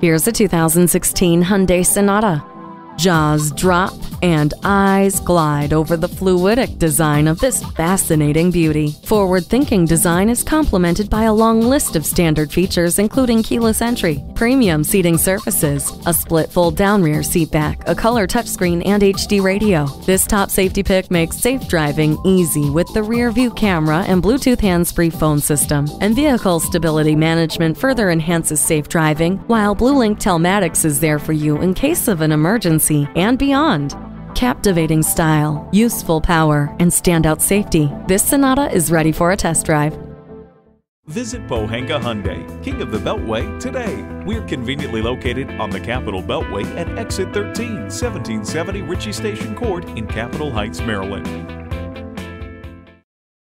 Here's a 2016 Hyundai Sonata. Jaws drop and eyes glide over the fluidic design of this fascinating beauty. Forward-thinking design is complemented by a long list of standard features including keyless entry, premium seating surfaces, a split fold down rear seat back, a color touchscreen, and HD radio. This top safety pick makes safe driving easy with the rear view camera and Bluetooth hands-free phone system. And vehicle stability management further enhances safe driving, while BlueLink Telematics is there for you in case of an emergency and beyond. Captivating style, useful power, and standout safety. This Sonata is ready for a test drive. Visit Pohanka Hyundai, King of the Beltway, today. We're conveniently located on the Capitol Beltway at exit 13, 1770 Ritchie Station Court in Capitol Heights, Maryland.